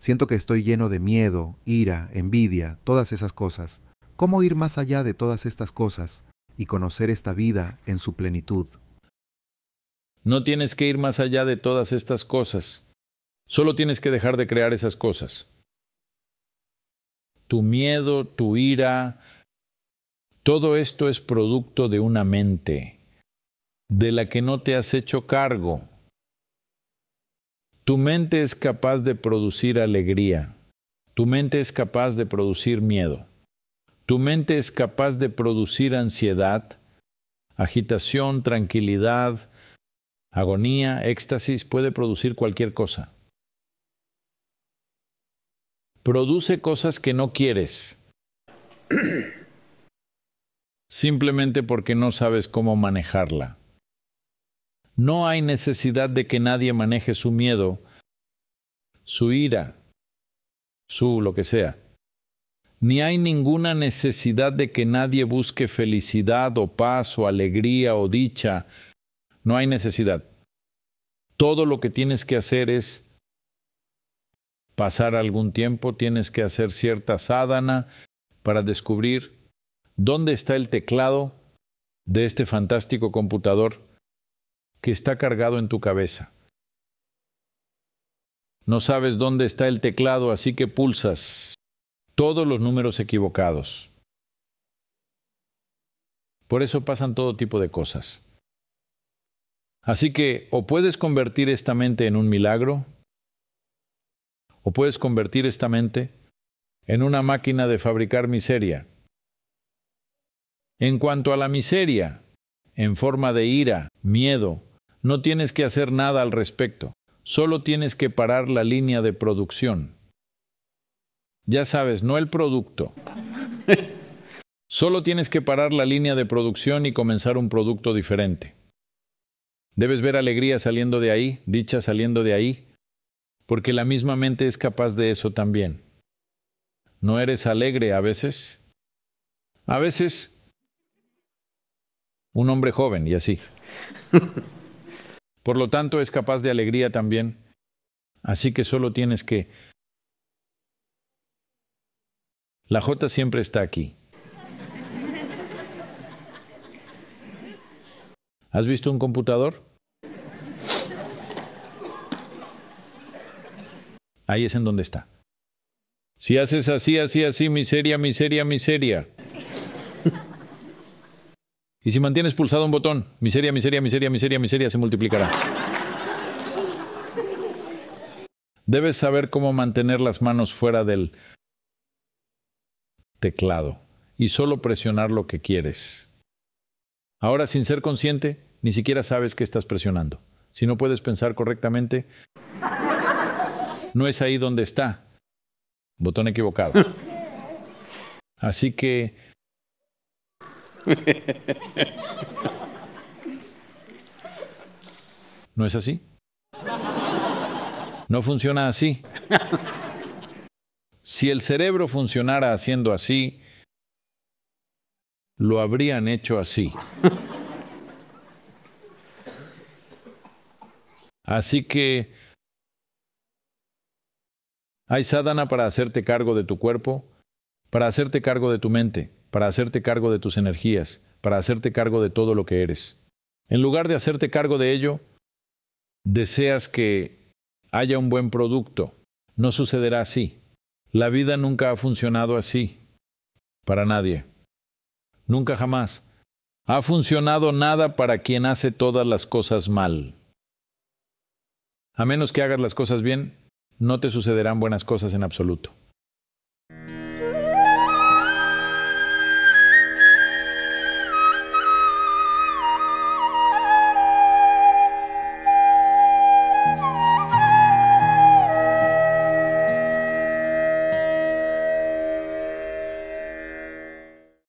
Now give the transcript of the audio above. Siento que estoy lleno de miedo, ira, envidia, todas esas cosas. ¿Cómo ir más allá de todas estas cosas y conocer esta vida en su plenitud? No tienes que ir más allá de todas estas cosas. Solo tienes que dejar de crear esas cosas. Tu miedo, tu ira, todo esto es producto de una mente de la que no te has hecho cargo. Tu mente es capaz de producir alegría. Tu mente es capaz de producir miedo. Tu mente es capaz de producir ansiedad, agitación, tranquilidad, agonía, éxtasis, puede producir cualquier cosa. Produce cosas que no quieres, simplemente porque no sabes cómo manejarla. No hay necesidad de que nadie maneje su miedo, su ira, su lo que sea. Ni hay ninguna necesidad de que nadie busque felicidad o paz o alegría o dicha. No hay necesidad. Todo lo que tienes que hacer es pasar algún tiempo, tienes que hacer cierta sadhana para descubrir dónde está el teclado de este fantástico computador que está cargado en tu cabeza. No sabes dónde está el teclado, así que pulsas todos los números equivocados. Por eso pasan todo tipo de cosas. Así que o puedes convertir esta mente en un milagro, o puedes convertir esta mente en una máquina de fabricar miseria. En cuanto a la miseria, en forma de ira, miedo, no tienes que hacer nada al respecto, solo tienes que parar la línea de producción. Ya sabes, no el producto. Solo tienes que parar la línea de producción y comenzar un producto diferente. Debes ver alegría saliendo de ahí, dicha saliendo de ahí, porque la misma mente es capaz de eso también. ¿No eres alegre a veces? A veces, un hombre joven y así. Por lo tanto, es capaz de alegría también. Así que solo tienes que... La J siempre está aquí. ¿Has visto un computador? Ahí es en donde está. Si haces así, así, así, miseria, miseria, miseria. Y si mantienes pulsado un botón, miseria, miseria, miseria, miseria, miseria, se multiplicará. Debes saber cómo mantener las manos fuera del teclado y solo presionar lo que quieres. Ahora, sin ser consciente, ni siquiera sabes qué estás presionando. Si no puedes pensar correctamente, no es ahí donde está. Botón equivocado. Así que... ¿No es así? No funciona así. Si el cerebro funcionara haciendo así, lo habrían hecho así. Así que hay sadhana para hacerte cargo de tu cuerpo, para hacerte cargo de tu mente, para hacerte cargo de tus energías, para hacerte cargo de todo lo que eres. En lugar de hacerte cargo de ello, deseas que haya un buen producto. No sucederá así. La vida nunca ha funcionado así. Para nadie. Nunca jamás ha funcionado nada para quien hace todas las cosas mal. A menos que hagas las cosas bien, no te sucederán buenas cosas en absoluto.